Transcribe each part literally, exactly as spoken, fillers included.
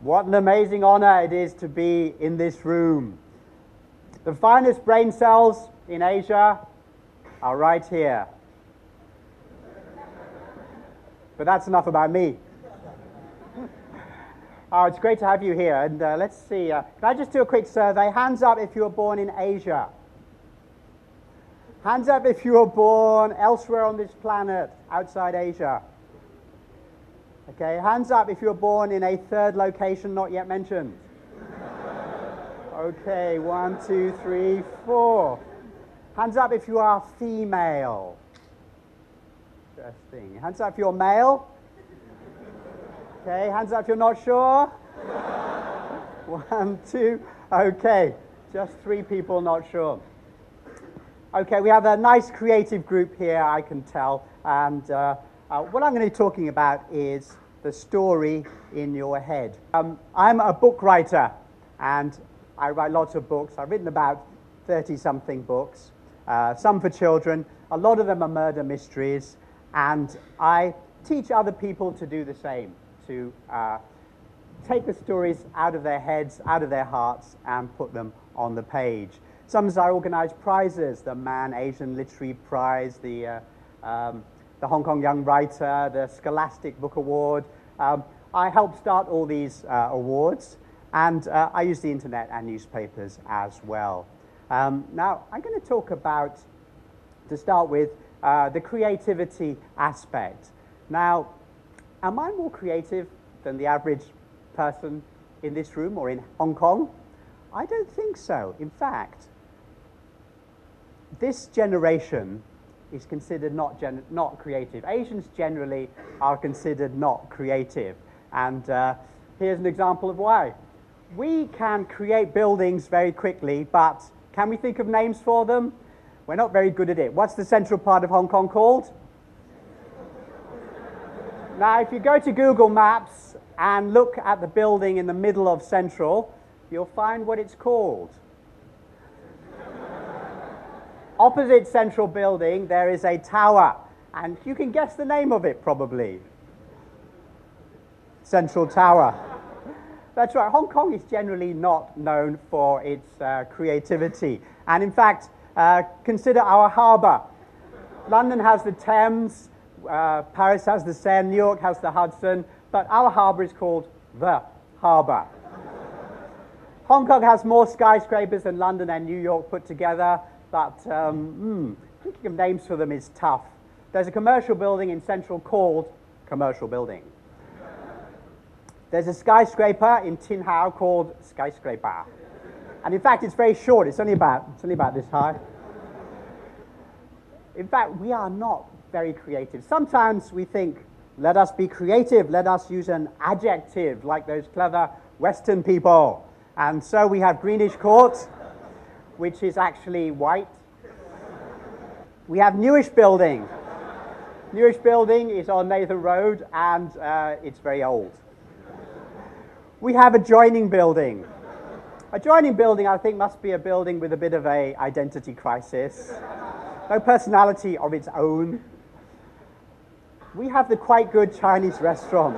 What an amazing honor it is to be in this room. The finest brain cells in Asia are right here. But that's enough about me. Oh, it's great to have you here. And uh, let's see, uh, can I just do a quick survey? Hands up if you were born in Asia. Hands up if you were born elsewhere on this planet, outside Asia. Okay, hands up if you were born in a third location not yet mentioned. Okay, one, two, three, four. Hands up if you are female. Interesting. Hands up if you're male. Okay, hands up if you're not sure. One, two, okay. Just three people not sure. Okay, we have a nice creative group here, I can tell. And uh, uh, what I'm going to be talking about is the story in your head. Um, I'm a book writer, and I write lots of books. I've written about thirty-something books, uh, some for children. A lot of them are murder mysteries, and I teach other people to do the same, to uh, take the stories out of their heads, out of their hearts, and put them on the page. Sometimes I organize prizes, the Man Asian Literary Prize, the, uh, um, the Hong Kong Young Writer, the Scholastic Book Award. Um, I help start all these uh, awards, and uh, I use the internet and newspapers as well. Um, now, I'm going to talk about, to start with, uh, the creativity aspect. Now, am I more creative than the average person in this room or in Hong Kong? I don't think so. In fact, this generation is considered not, gen not creative. Asians generally are considered not creative. And uh, here's an example of why. We can create buildings very quickly, but can we think of names for them? We're not very good at it. What's the central part of Hong Kong called? Now, if you go to Google Maps and look at the building in the middle of Central, you'll find what it's called. Opposite Central Building, there is a tower, and you can guess the name of it, probably. Central Tower. That's right. Hong Kong is generally not known for its uh, creativity. And in fact, uh, consider our harbour. London has the Thames, uh, Paris has the Seine, New York has the Hudson, but our harbour is called the harbour. Hong Kong has more skyscrapers than London and New York put together, but um, mm, thinking of names for them is tough. There's a commercial building in Central called Commercial Building. There's a skyscraper in Tin Hau called Skyscraper. And in fact, it's very short. It's only about, it's only about this high. In fact, we are not very creative. Sometimes we think, let us be creative. Let us use an adjective like those clever Western people. And so we have Greenish Court, which is actually white. We have Newish Building. Newish Building is on Nathan Road, and uh, it's very old. We have Adjoining Building. Adjoining Building, I think, must be a building with a bit of an identity crisis. No personality of its own. We have the quite good Chinese restaurant.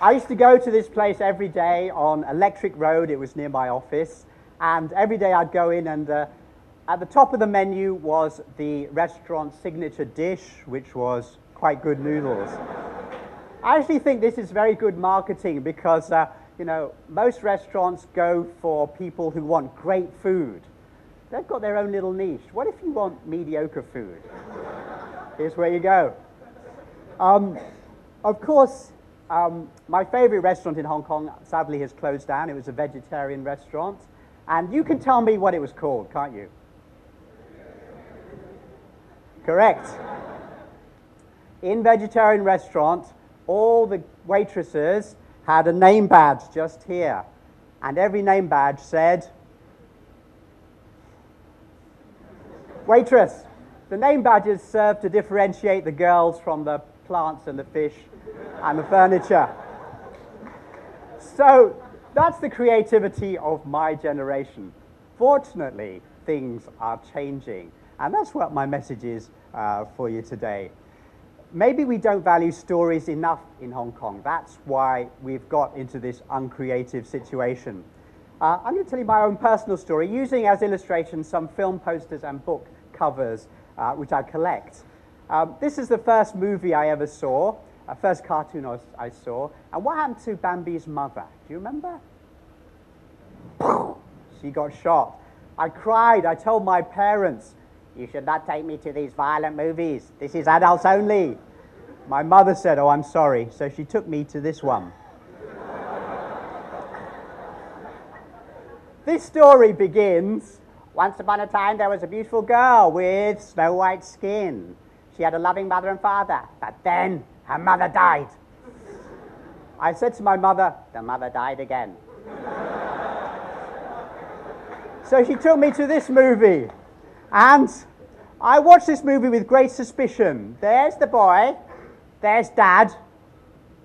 I used to go to this place every day on Electric Road. It was near my office. And every day I'd go in, and uh, at the top of the menu was the restaurant's signature dish, which was quite good noodles. I actually think this is very good marketing because, uh, you know, most restaurants go for people who want great food. They've got their own little niche. What if you want mediocre food? Here's where you go. Um, of course, Um, my favorite restaurant in Hong Kong, sadly, has closed down. It was a vegetarian restaurant. And you can tell me what it was called, can't you? Correct. In vegetarian restaurant, all the waitresses had a name badge just here. And every name badge said, waitress. The name badges served to differentiate the girls from the plants and the fish and the furniture. So that's the creativity of my generation. Fortunately, things are changing, and that's what my message is uh, for you today. maybe we don't value stories enough in Hong Kong. That's why we've got into this uncreative situation. Uh, I'm going to tell you my own personal story, using as illustrations some film posters and book covers, uh, which I collect. Um, this is the first movie I ever saw, uh, first cartoon I, I saw. And what happened to Bambi's mother? Do you remember? She got shot. I cried. I told my parents, "You should not take me to these violent movies. This is adults only." My mother said, "Oh, I'm sorry." So she took me to this one. This story begins, once upon a time there was a beautiful girl with snow white skin. She had a loving mother and father, but then her mother died. I said to my mother, "The mother died again." So she took me to this movie, and I watched this movie with great suspicion. There's the boy, there's dad,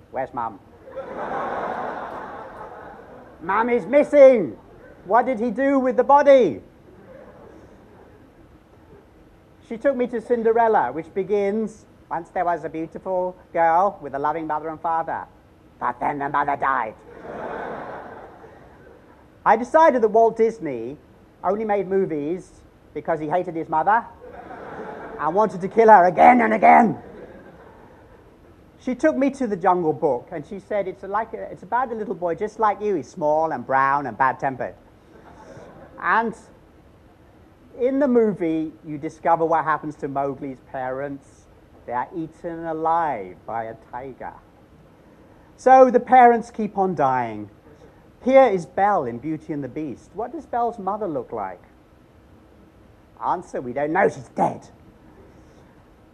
where's mum? Mum is missing. What did he do with the body? She took me to Cinderella, which begins, once there was a beautiful girl with a loving mother and father, but then the mother died. I decided that Walt Disney only made movies because he hated his mother and wanted to kill her again and again. She took me to the Jungle Book, and she said, it's, a like a, it's about a little boy just like you. He's small and brown and bad-tempered. And in the movie, you discover what happens to Mowgli's parents. They are eaten alive by a tiger. So the parents keep on dying. Here is Belle in Beauty and the Beast. What does Belle's mother look like? Answer, we don't know. She's dead.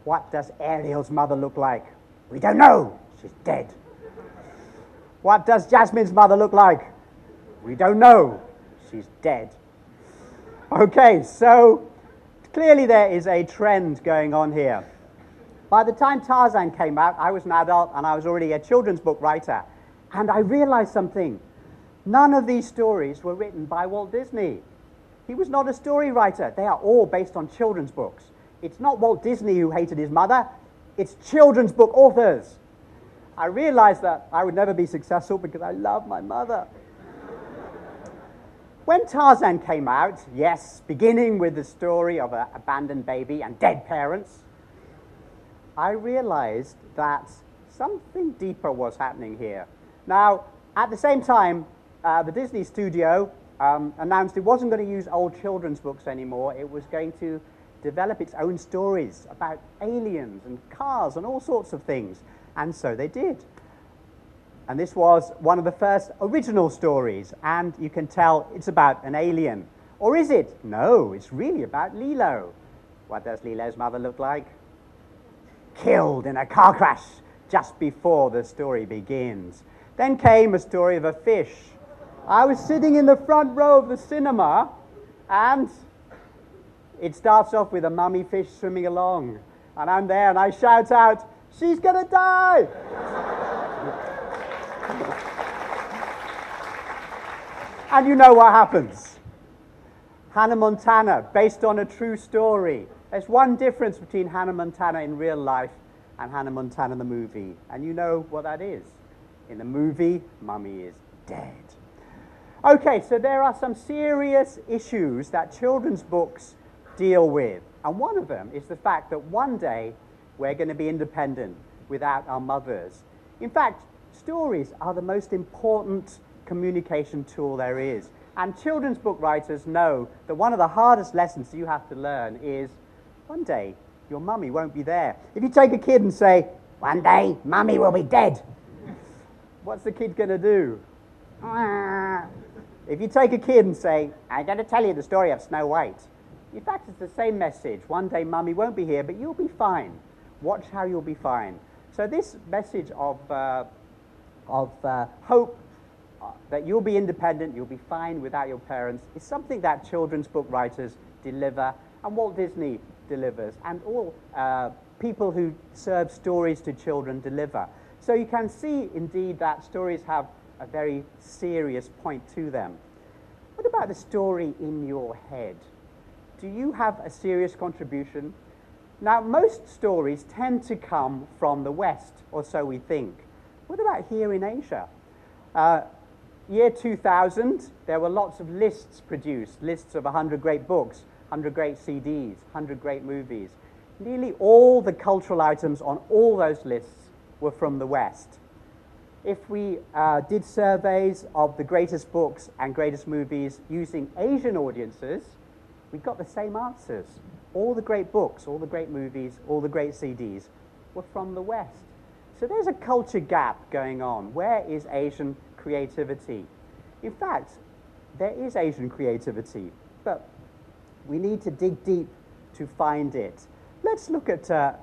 What does Ariel's mother look like? We don't know. She's dead. What does Jasmine's mother look like? We don't know. She's dead. Okay, so clearly there is a trend going on here. By the time Tarzan came out, I was an adult and I was already a children's book writer. And I realized something. None of these stories were written by Walt Disney. He was not a story writer. They are all based on children's books. It's not Walt Disney who hated his mother. It's children's book authors. I realized that I would never be successful because I love my mother. When Tarzan came out, yes, beginning with the story of an abandoned baby and dead parents, I realized that something deeper was happening here. Now, at the same time, uh, the Disney studio um, announced it wasn't going to use old children's books anymore. It was going to develop its own stories about aliens and cars and all sorts of things. And so they did. And this was one of the first original stories, and you can tell it's about an alien. Or is it? No, it's really about Lilo. What does Lilo's mother look like? Killed in a car crash just before the story begins. Then came a story of a fish. I was sitting in the front row of the cinema, and it starts off with a mummy fish swimming along. And I'm there, and I shout out, "She's gonna die!" And you know what happens. Hannah Montana, based on a true story. There's one difference between Hannah Montana in real life and Hannah Montana in the movie. And you know what that is. In the movie, mummy is dead. Okay, so there are some serious issues that children's books deal with. And one of them is the fact that one day we're going to be independent without our mothers. In fact, stories are the most important communication tool there is. And children's book writers know that one of the hardest lessons you have to learn is one day your mummy won't be there. If you take a kid and say, "One day mummy will be dead," what's the kid going to do? If you take a kid and say, "I'm going to tell you the story of Snow White," in fact it's the same message. One day mummy won't be here, but you'll be fine. Watch how you'll be fine. So this message of, uh, of uh, hope, that you'll be independent, you'll be fine without your parents, is something that children's book writers deliver, and Walt Disney delivers, and all uh, people who serve stories to children deliver. So you can see, indeed, that stories have a very serious point to them. What about the story in your head? Do you have a serious contribution Now, most stories tend to come from the West, or so we think. What about here in Asia? Uh, year two thousand, there were lots of lists produced, lists of one hundred great books, one hundred great C Ds, one hundred great movies. Nearly all the cultural items on all those lists were from the West. If we uh, did surveys of the greatest books and greatest movies using Asian audiences, we got the same answers. All the great books, all the great movies, all the great C Ds were from the West. So there's a culture gap going on. Where is Asian creativity? In fact, there is Asian creativity, but we need to dig deep to find it. Let's look at uh,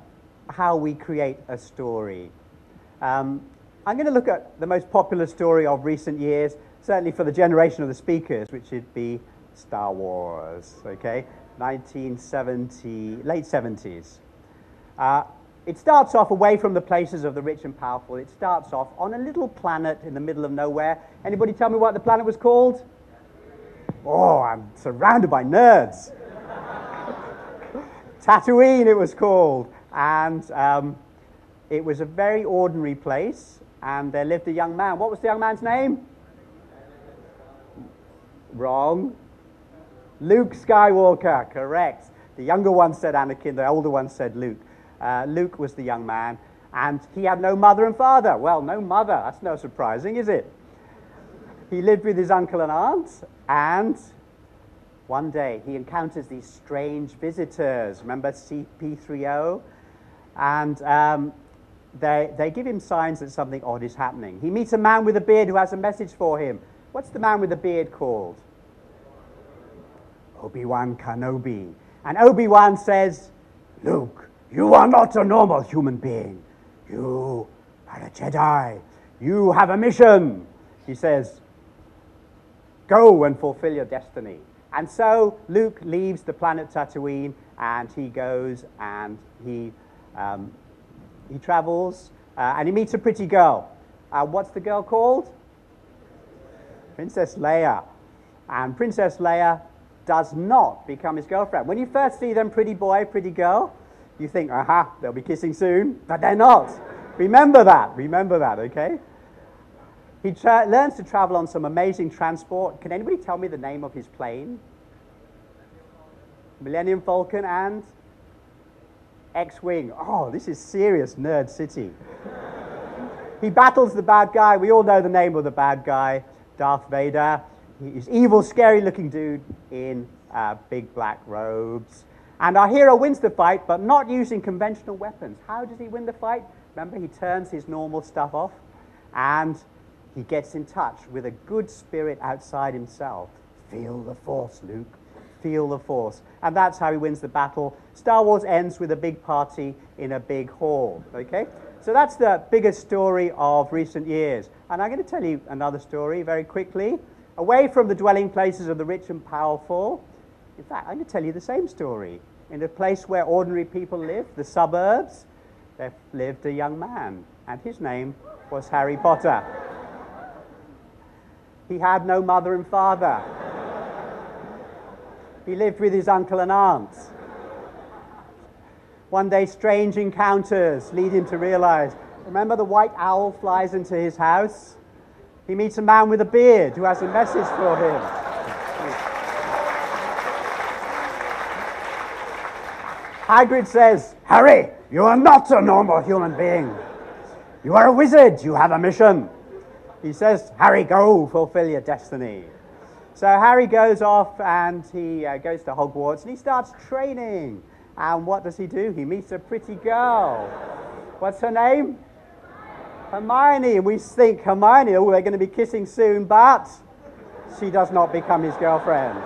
how we create a story. Um, I'm going to look at the most popular story of recent years, certainly for the generation of the speakers, which would be Star Wars, okay? nineteen seventy, late seventies. Uh, it starts off away from the places of the rich and powerful. It starts off on a little planet in the middle of nowhere. Anybody tell me what the planet was called? Oh, I'm surrounded by nerds. Tatooine, it was called. And um, it was a very ordinary place, and there lived a young man. What was the young man's name? Wrong. Luke Skywalker, correct. The younger one said Anakin, the older one said Luke. Uh, Luke was the young man, and he had no mother and father. Well, no mother, that's no surprising, is it? He lived with his uncle and aunt, and one day he encounters these strange visitors. Remember C P three O? And um, they, they give him signs that something odd is happening. He meets a man with a beard who has a message for him. What's the man with the beard called? Obi-Wan Kenobi. And Obi-Wan says, "Luke, you are not a normal human being. You are a Jedi. You have a mission." He says, "Go and fulfill your destiny." And so Luke leaves the planet Tatooine, and he goes and he, um, he travels, uh, and he meets a pretty girl. Uh, what's the girl called? Princess Leia. And Princess Leia does not become his girlfriend. When you first see them, pretty boy, pretty girl, you think, aha, they'll be kissing soon, but they're not. Remember that, remember that, okay? He tra learns to travel on some amazing transport. Can anybody tell me the name of his plane? Millennium Falcon and X-Wing. Oh, this is serious nerd city. He battles the bad guy. We all know the name of the bad guy, Darth Vader. He's evil, scary-looking dude in uh, big black robes. And our hero wins the fight, but not using conventional weapons. How does he win the fight? Remember, he turns his normal stuff off, and he gets in touch with a good spirit outside himself. Feel the Force, Luke. Feel the Force. And that's how he wins the battle. Star Wars ends with a big party in a big hall, okay? So that's the biggest story of recent years. And I'm going to tell you another story very quickly. Away from the dwelling places of the rich and powerful. In fact, I'm going to tell you the same story. In a place where ordinary people live, the suburbs, there lived a young man, and his name was Harry Potter. He had no mother and father. He lived with his uncle and aunt. One day, strange encounters lead him to realize. Remember, the white owl flies into his house? He meets a man with a beard who has a message for him. Hagrid says, "Harry, you are not a normal human being. You are a wizard. You have a mission." He says, "Harry, go fulfill your destiny." So Harry goes off and he uh, goes to Hogwarts and he starts training. And what does he do? He meets a pretty girl. What's her name? Hermione, and we think, Hermione, oh, they're going to be kissing soon, but she does not become his girlfriend.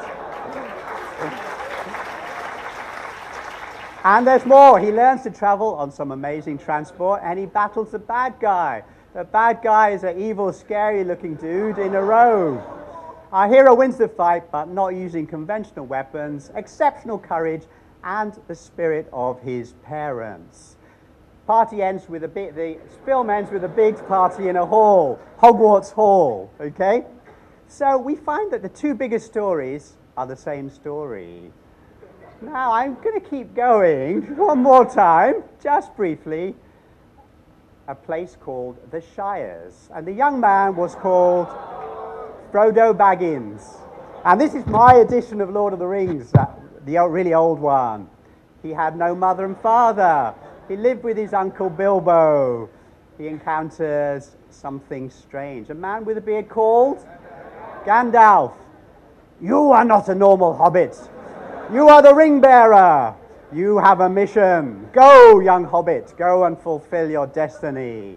And there's more. He learns to travel on some amazing transport, and he battles the bad guy. The bad guy is an evil, scary-looking dude in a robe. Our hero wins the fight, but not using conventional weapons, exceptional courage, and the spirit of his parents. Party ends with a bit, the film ends with a big party in a hall, Hogwarts Hall, okay? So we find that the two biggest stories are the same story. Now I'm going to keep going one more time, just briefly. A place called the Shires, and the young man was called Frodo Baggins. And this is my edition of Lord of the Rings, the really old one. He had no mother and father. He lived with his uncle Bilbo. He encounters something strange. A man with a beard called Gandalf. You are not a normal hobbit. You are the ring bearer. You have a mission. Go, young hobbit. Go and fulfill your destiny.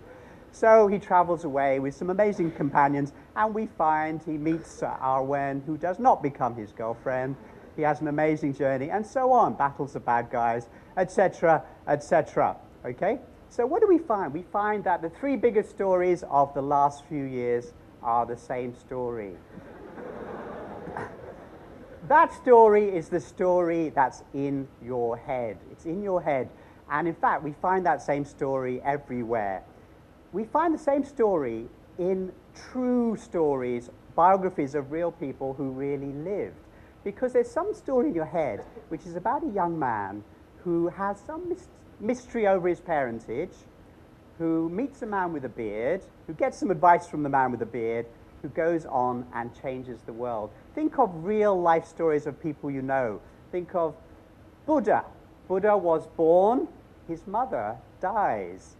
So he travels away with some amazing companions, and we find he meets Arwen, who does not become his girlfriend. He has an amazing journey, and so on. Battles the bad guys, et cetera, et cetera. Okay? So what do we find? We find that the three biggest stories of the last few years are the same story. That story is the story that's in your head. It's in your head. And in fact, we find that same story everywhere. We find the same story in true stories, biographies of real people who really lived. Because there's some story in your head which is about a young man who has some mis mystery over his parentage, who meets a man with a beard, who gets some advice from the man with the beard, who goes on and changes the world. Think of real life stories of people you know. Think of Buddha. Buddha was born, his mother dies.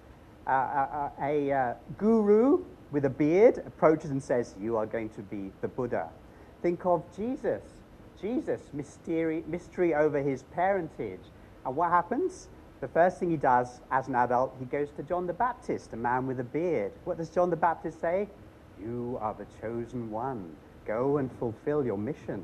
Uh, a a, a uh, guru with a beard approaches and says, you are going to be the Buddha. Think of Jesus. Jesus, mystery, mystery over his parentage. And what happens? The first thing he does as an adult, he goes to John the Baptist, a man with a beard. What does John the Baptist say? You are the chosen one. Go and fulfill your mission.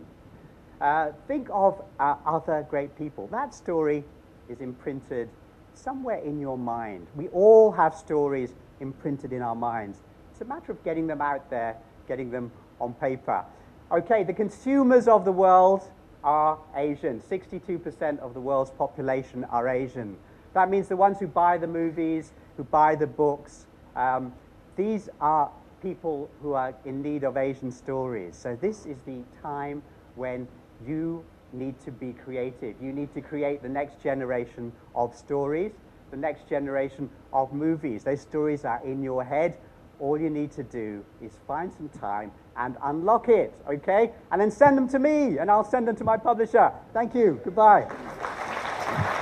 Uh, think of uh, other great people. That story is imprinted somewhere in your mind. We all have stories imprinted in our minds. It's a matter of getting them out there, getting them on paper. Okay, the consumers of the world are Asian. sixty-two percent of the world's population are Asian. That means the ones who buy the movies, who buy the books, um, these are people who are in need of Asian stories. So this is the time when you need to be creative. You need to create the next generation of stories, the next generation of movies. Those stories are in your head. All you need to do is find some time and unlock it, okay? And then send them to me, and I'll send them to my publisher. Thank you. Goodbye.